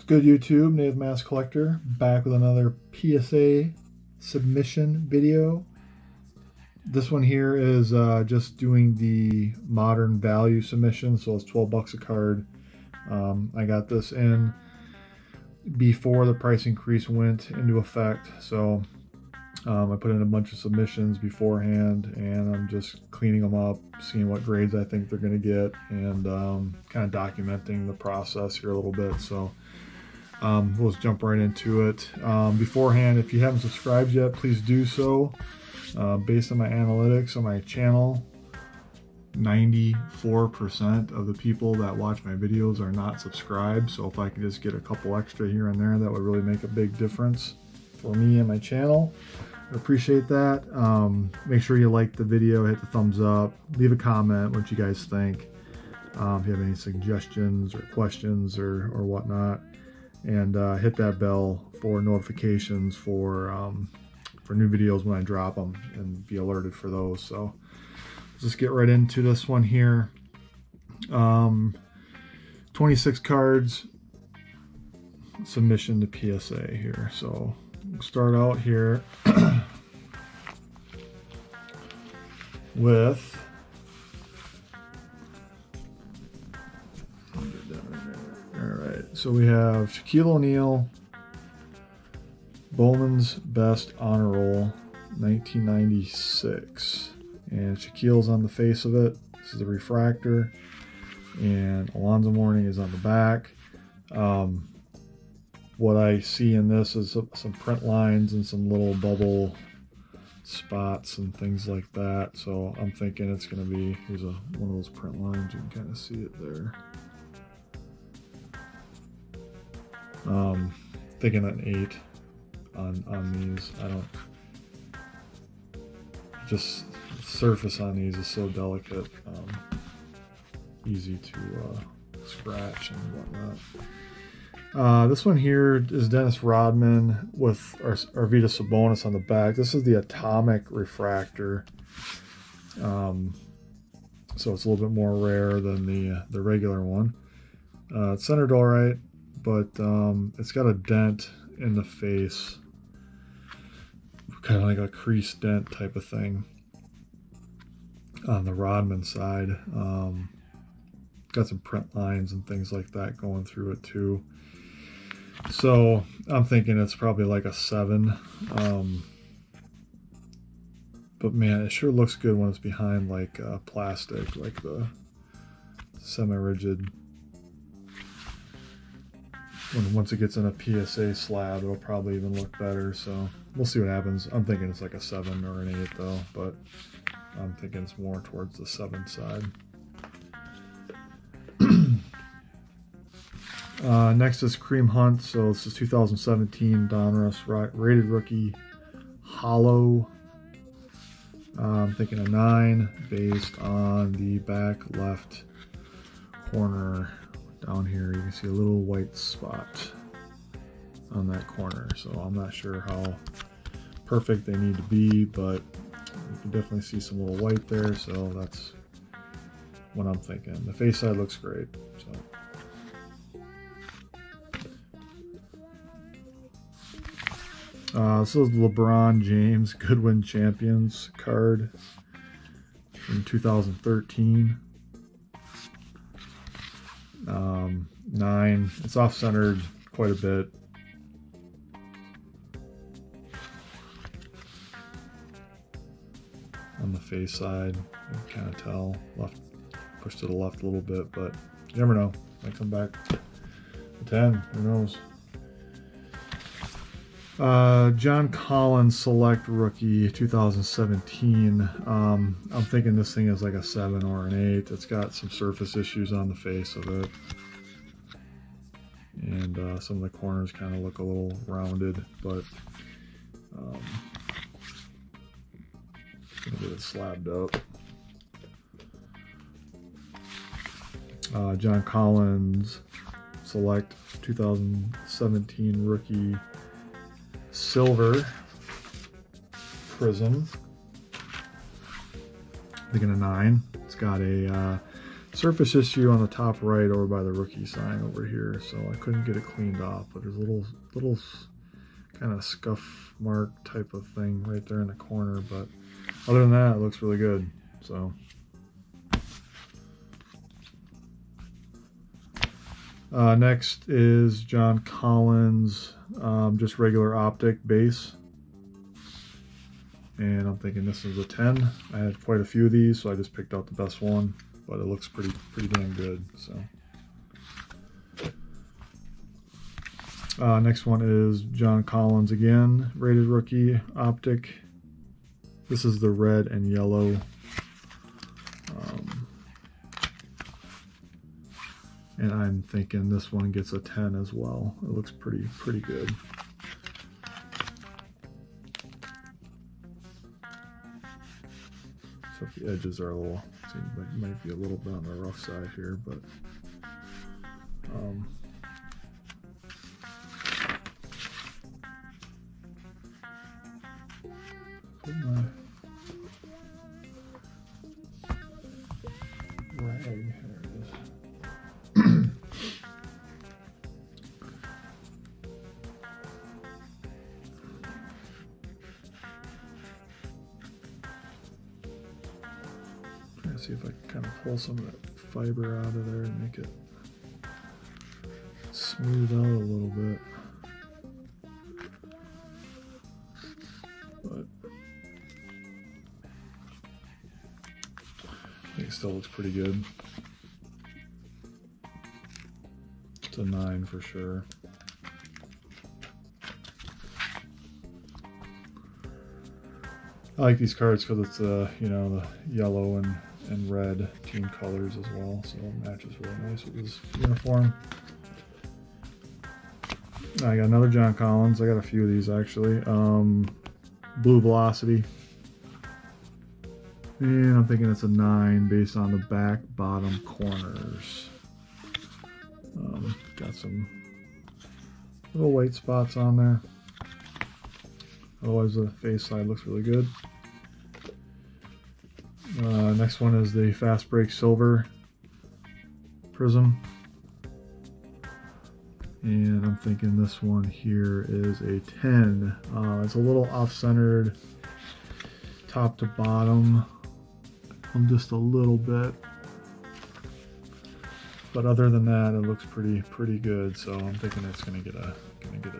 What's good, YouTube? Native Mass Collector back with another PSA submission video. This one here is just doing the modern value submission, so it's 12 bucks a card. I got this in before the price increase went into effect, so I put in a bunch of submissions beforehand, and I'm just cleaning them up, seeing what grades I think they're going to get, and kind of documenting the process here a little bit. So we'll just jump right into it. Beforehand, if you haven't subscribed yet, please do so. Based on my analytics on my channel, 94% of the people that watch my videos are not subscribed. So if I can just get a couple extra here and there, that would really make a big difference for me and my channel. I appreciate that. Make sure you like the video, hit the thumbs up, leave a comment what you guys think, if you have any suggestions or questions or whatnot, and hit that bell for notifications for new videos when I drop them, and be alerted for those. So let's just get right into this one here. 26 cards submission to PSA here. So we'll start out here with all right, so we have Shaquille O'Neal, Bowman's Best Honor Roll, 1996, and Shaquille's on the face of it. This is a refractor, and Alonzo Mourning is on the back. What I see in this is some print lines and some little bubble spots and things like that. So I'm thinking it's going to be, here's one of those print lines. You can kind of see it there. Thinking an 8 on these. I don't, just the surface on these is so delicate, easy to scratch and whatnot. This one here is Dennis Rodman with Arvita Sabonis on the back. This is the Atomic Refractor. So it's a little bit more rare than the regular one. It's centered all right, but it's got a dent in the face. Kind of like a crease dent type of thing on the Rodman side. Got some print lines and things like that going through it too. So I'm thinking it's probably like a 7. But man, it sure looks good when it's behind like plastic, like the semi-rigid. Once it gets in a PSA slab, it'll probably even look better. So we'll see what happens. I'm thinking it's like a 7 or an 8 though, but I'm thinking it's more towards the 7 side. Next is Cream Hunt. So this is 2017 Donruss rated rookie hollow. I'm thinking a 9 based on the back left corner. Down here you can see a little white spot on that corner. So I'm not sure how perfect they need to be, but you can definitely see some little white there. So that's what I'm thinking. The face side looks great. So this is LeBron James Goodwin Champions card from 2013. 9. It's off-centered quite a bit. On the face side, you can kind of tell. Left, pushed to the left a little bit, but you never know. Might come back a 10, who knows. John Collins Select Rookie 2017. I'm thinking this thing is like a 7 or an 8. It's got some surface issues on the face of it. And some of the corners kind of look a little rounded, but I'm gonna get it slabbed up. John Collins Select 2017 Rookie Silver Prism. I'm thinking a 9. It's got a surface issue on the top right over by the rookie sign over here, so I couldn't get it cleaned off, but there's a little kind of scuff mark type of thing right there in the corner, but other than that, it looks really good. So next is John Collins, just regular optic base, and I'm thinking this is a 10. I had quite a few of these, so I just picked out the best one, but it looks pretty damn good. So next one is John Collins again, rated rookie optic. This is the red and yellow. And I'm thinking this one gets a 10 as well. It looks pretty good. So if the edges are a little, might be a little bit on the rough side here, but see if I can kind of pull some of that fiber out of there and make it smooth out a little bit. But I think it still looks pretty good. It's a 9 for sure. I like these cards because it's you know, the yellow and red team colors as well, so it matches really nice with this uniform. I got another John Collins. I got a few of these actually. Blue Velocity, and I'm thinking it's a 9 based on the back bottom corners. Got some little white spots on there. Otherwise, the face side looks really good. Next one is the Fast Break Silver Prism, and I'm thinking this one here is a 10. It's a little off-centered top to bottom, just a little bit, but other than that, it looks pretty good. So I'm thinking it's gonna get a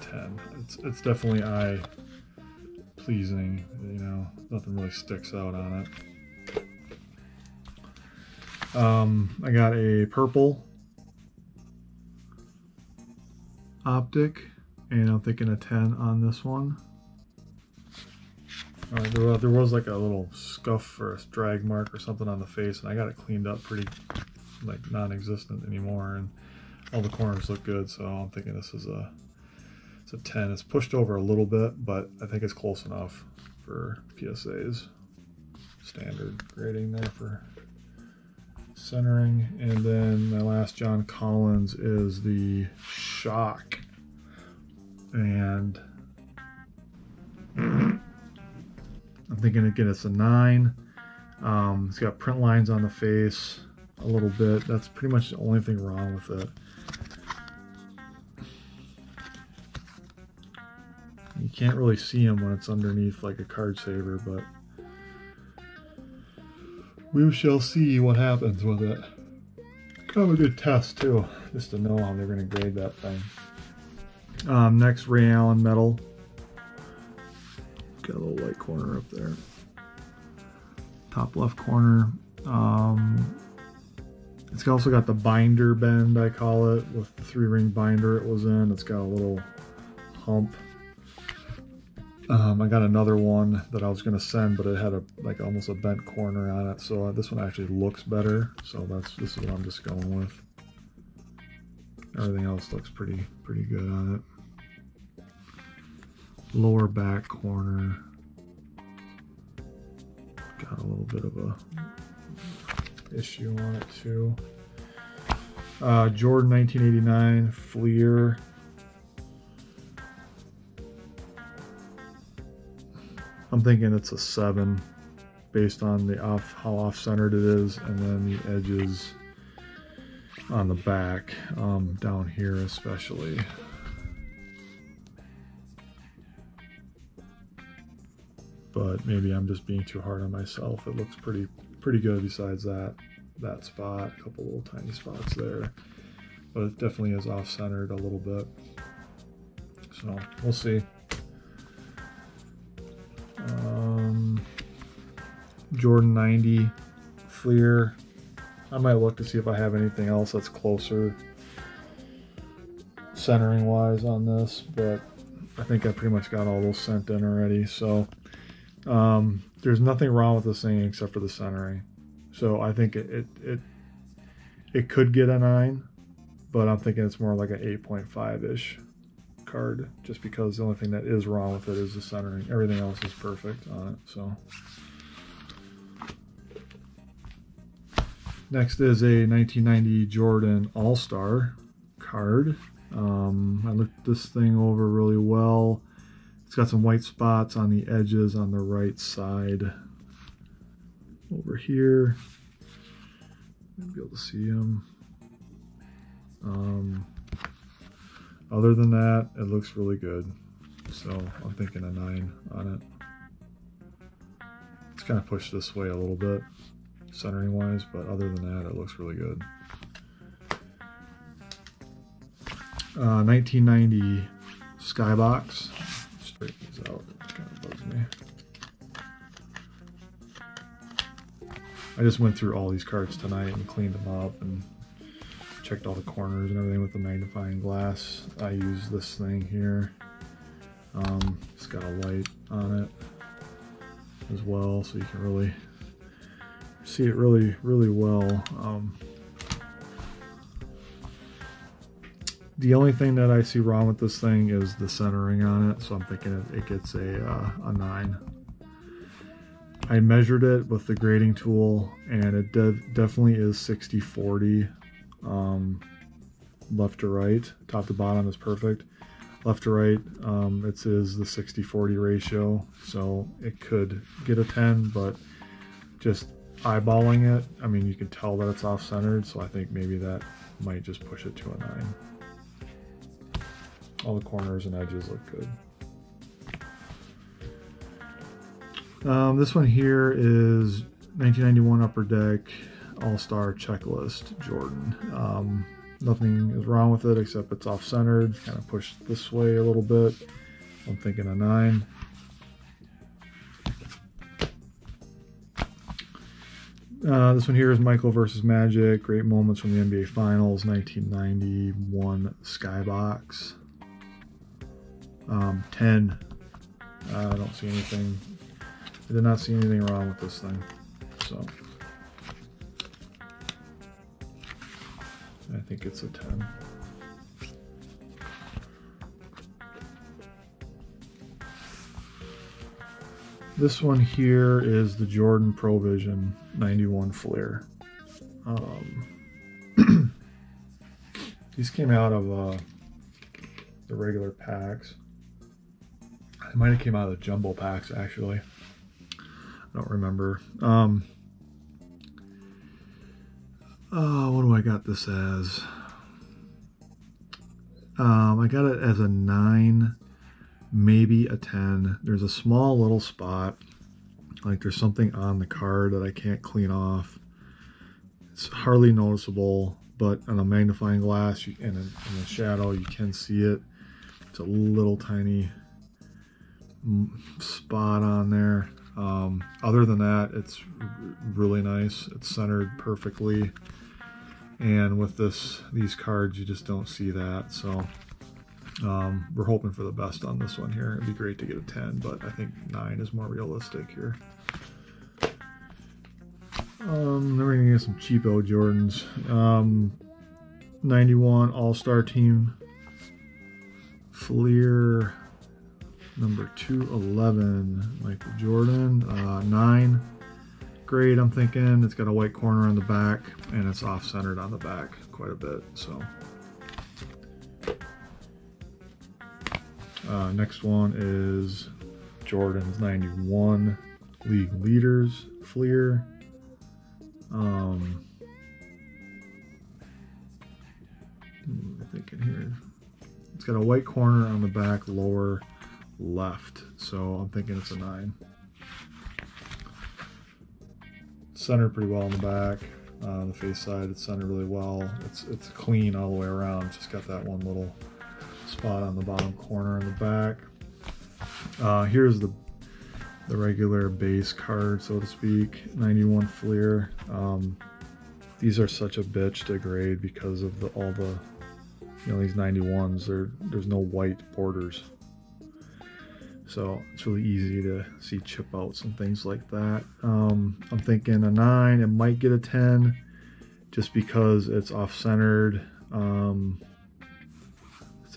10. It's definitely eye pleasing. You know, nothing really sticks out on it. I got a purple optic, and I'm thinking a 10 on this one. There was like a little scuff or a drag mark or something on the face, and I got it cleaned up pretty, like, non-existent anymore, and all the corners look good, so I'm thinking this is a 10. It's pushed over a little bit, but I think it's close enough for PSA's standard grading there for centering. And then my last John Collins is the Shock, and I'm thinking again it's a 9. It's got print lines on the face a little bit. That's pretty much the only thing wrong with it. You can't really see them when it's underneath like a card saver, but we shall see what happens with it. Kind of a good test too, just to know how they're gonna grade that thing. Next, Ray Allen Metal. Got a little white corner up there. Top left corner. It's also got the binder bend, I call it, with the 3-ring binder it was in. It's got a little hump. I got another one that I was going to send, but it had like almost a bent corner on it, so this one actually looks better, so this is what I'm just going with. Everything else looks pretty good on it. Lower back corner got a little bit of a issue on it too. Jordan 1989 Fleer. I'm thinking it's a 7 based on how off-centered it is, and then the edges on the back, down here especially. But maybe I'm just being too hard on myself. It looks pretty good besides that spot, a couple little tiny spots there. But it definitely is off-centered a little bit. So we'll see. Jordan 90 Fleer. I might look to see if I have anything else that's closer centering wise on this, but I think I pretty much got all those sent in already. So there's nothing wrong with this thing except for the centering. So I think it could get a 9, but I'm thinking it's more like an 8.5-ish card, just because the only thing that is wrong with it is the centering. Everything else is perfect on it. So next is a 1990 Jordan All-Star card. I looked this thing over really well. It's got some white spots on the edges on the right side over here. You'll be able to see them. Other than that, it looks really good. So I'm thinking a 9 on it. It's kind of pushed this way a little bit, centering wise, but other than that, it looks really good. 1990 Skybox. Straighten these out, it kind of bugs me. I just went through all these cards tonight and cleaned them up and checked all the corners and everything with the magnifying glass. I use this thing here. It's got a light on it as well, so you can really see it really well. The only thing that I see wrong with this thing is the centering on it, so I'm thinking it gets a 9. I measured it with the grading tool, and it definitely is 60-40, left to right. Top to bottom is perfect. Left to right, it is the 60-40 ratio, so it could get a 10, but just eyeballing it, I mean, you can tell that it's off-centered, so I think maybe that might just push it to a 9. All the corners and edges look good. This one here is 1991 Upper Deck All-Star Checklist Jordan. Nothing is wrong with it except it's off-centered, kind of pushed this way a little bit. I'm thinking a 9. This one here is Michael versus Magic, Great Moments from the NBA Finals, 1991 Skybox. 10. I don't see anything. I did not see anything wrong with this thing. So I think it's a 10. This one here is the Jordan Pro Vision 91 Fleer. These came out of the regular packs. They might have came out of the jumbo packs, actually. I don't remember. What do I got this as? I got it as a 9. Maybe a 10. There's a small little spot, like there's something on the card that I can't clean off. It's hardly noticeable, but on a magnifying glass and in the shadow, you can see it. It's a little tiny spot on there. Other than that, it's really nice. It's centered perfectly, and with these cards, you just don't see that. So we're hoping for the best on this one here. It'd be great to get a 10, but I think 9 is more realistic here. Then we're gonna get some cheapo Jordans. 91 All-Star Team Fleer, number 211, Michael Jordan. 9 grade, I'm thinking. It's got a white corner on the back, and it's off-centered on the back quite a bit, so. Next one is Jordan's 91 League Leaders Fleer. It's got a white corner on the back lower left, so I'm thinking it's a 9. Centered pretty well on the back. On the face side, it's centered really well. It's clean all the way around. It's just got that one little spot on the bottom corner in the back. Here's the regular base card, so to speak, 91 Fleer. These are such a bitch to grade because of all the, you know, these 91s. There's no white borders, so it's really easy to see chip outs and things like that. I'm thinking a 9. It might get a 10 just because it's off-centered.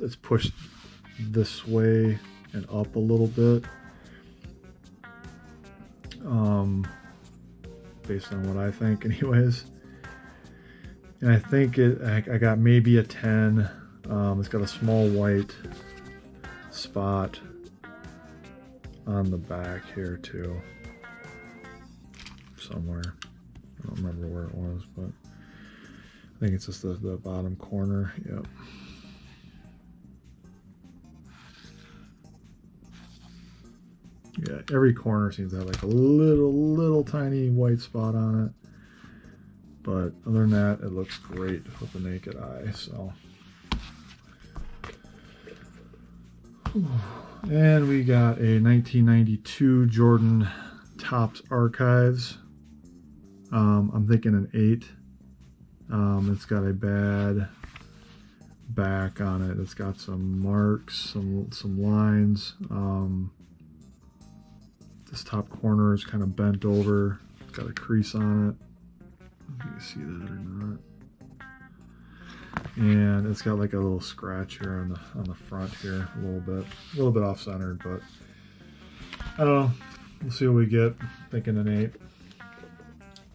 It's pushed this way and up a little bit, based on what I think anyways. And I think I got maybe a 10. It's got a small white spot on the back here too, somewhere. I don't remember where it was, but I think it's just the bottom corner. Yep. Yeah, every corner seems to have like a little tiny white spot on it. But other than that, it looks great with the naked eye. So, and we got a 1992 Jordan Topps Archives. I'm thinking an 8. It's got a bad back on it. It's got some marks, some lines. This top corner is kind of bent over. It's got a crease on it. If you can see that or not. And it's got like a little scratch here on the front here, a little bit off centered, but I don't know. We'll see what we get. Thinking an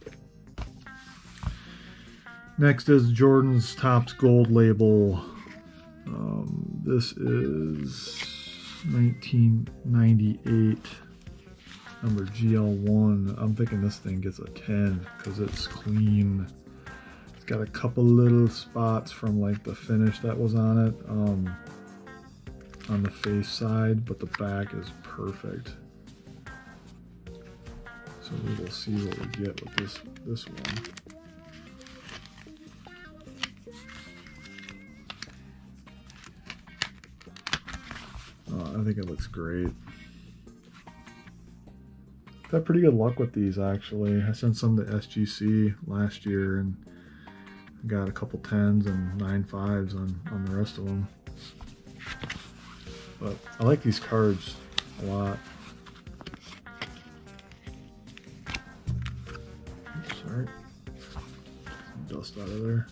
8. Next is Jordan's Topps Gold Label. This is 1998. Number GL1. I'm thinking this thing gets a 10 because it's clean. It's got a couple little spots from like the finish that was on it, on the face side, but the back is perfect. So we will see what we get with this one. I think it looks great. Got pretty good luck with these actually. I sent some to SGC last year and got a couple 10s and 9.5s on the rest of them. But I like these cards a lot. Oops, sorry. Some dust out of there.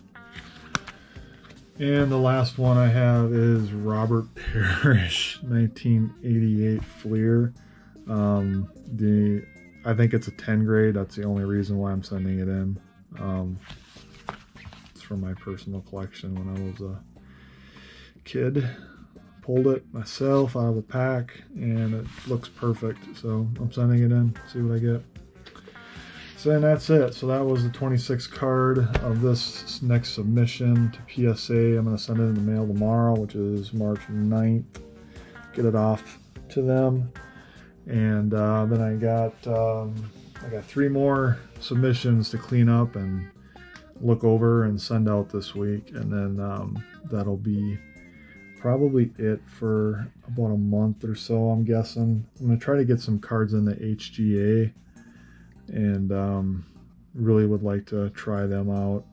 And the last one I have is Robert Parrish 1988 Fleer. I think it's a 10 grade. That's the only reason why I'm sending it in. It's from my personal collection when I was a kid. Pulled it myself out of a pack and it looks perfect, so I'm sending it in, see what I get. So then that's it. So that was the 26th card of this next submission to PSA. I'm going to send it in the mail tomorrow, which is March 9th. Get it off to them. And then I got 3 more submissions to clean up and look over and send out this week, and then that'll be probably it for about a month or so, I'm guessing. I'm gonna try to get some cards in the HGA, and really would like to try them out,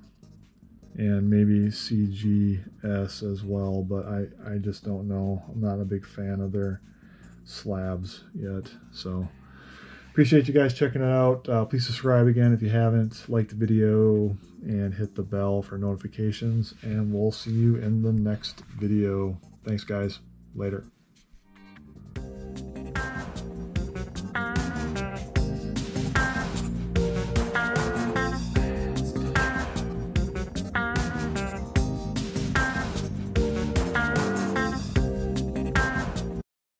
and maybe CGS as well, but I just don't know. I'm not a big fan of their slabs yet. So appreciate you guys checking it out. Please subscribe again if you haven't, like the video and hit the bell for notifications, and we'll see you in the next video. Thanks guys, later.